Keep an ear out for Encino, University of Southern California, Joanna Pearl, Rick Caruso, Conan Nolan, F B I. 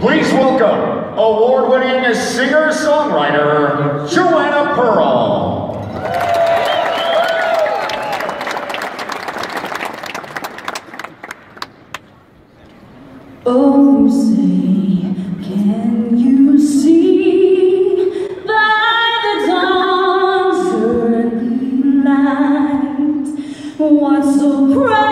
Please welcome award-winning singer-songwriter Joanna Pearl. Oh, say, can you see by the dawn's early light what so bright?